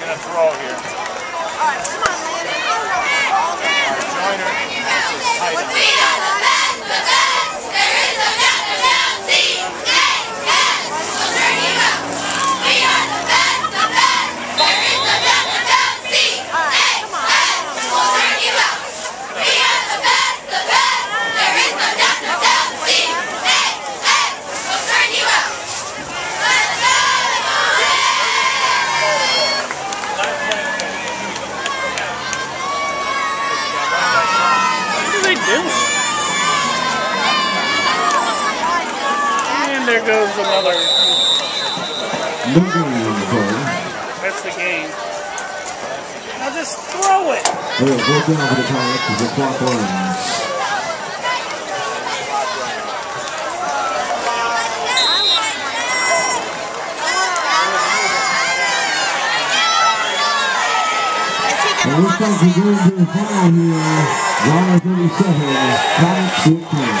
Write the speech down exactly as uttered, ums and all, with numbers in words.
going to throw here. All right, come on, man. All right, Joyner. And there goes another. That's the game. Now just throw it. We'll go down over the top because the clock runs. And we're going to do it here. Round thirty-seven. Round fifteen.